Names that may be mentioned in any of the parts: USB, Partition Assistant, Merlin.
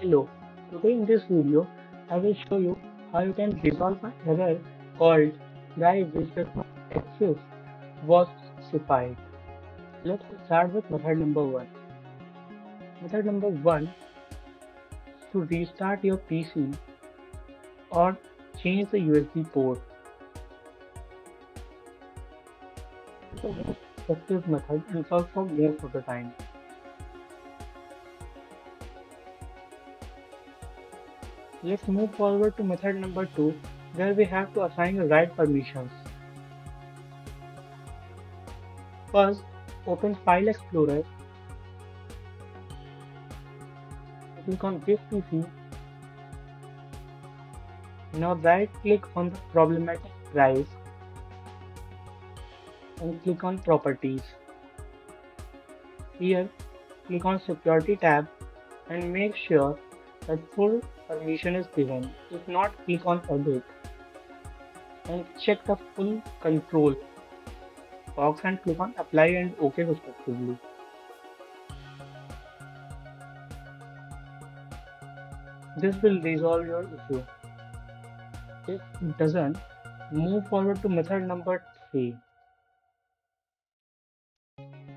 Hello, today in this video, I will show you how you can resolve an error called why resource access was specified. Let's start with method number 1. Method number 1 is to restart your PC or change the USB port. It's a very effective method and solves for most of the time. Let's move forward to method number 2, where we have to assign the right permissions. First, open File Explorer. Click on this PC. Now right click on the problematic drive and click on Properties. Here, click on Security tab and make sure that full permission is given. If not, click on Edit and check the full control box and click on Apply and OK respectively. This will resolve your issue. If it doesn't, move forward to method number 3.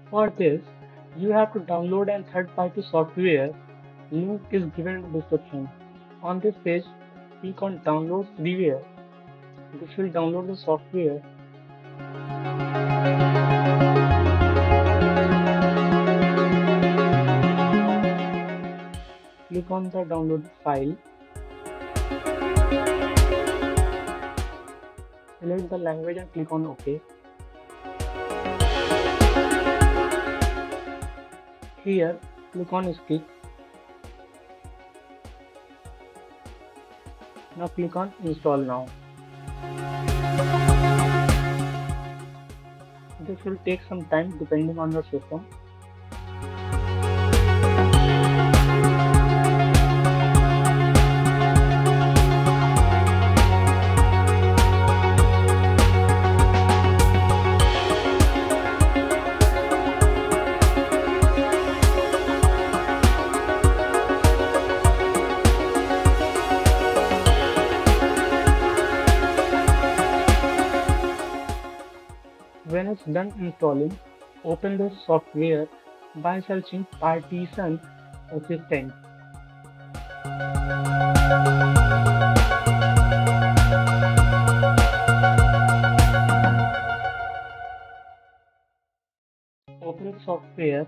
For this, you have to download a third-party software. Link is given in the description. On this page, click on Download Freeware. This will download the software. Click on the downloaded file. Select the language and click on OK. Here, click on Skip. Now click on Install Now. This will take some time depending on your system. When it's done installing, open the software by searching Partition Assistant. Open the software.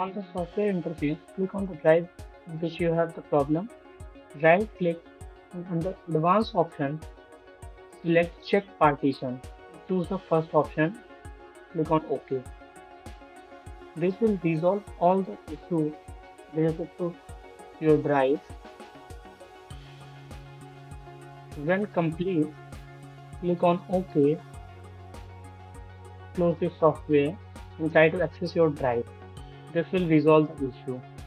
On the software interface, click on the drive in which you have the problem. Right click and under Advanced option, select Check Partition. Choose the first option. Click on OK. This will resolve all the issues related to your drive. When complete, click on OK. Close the software and try to access your drive. This will resolve the issue.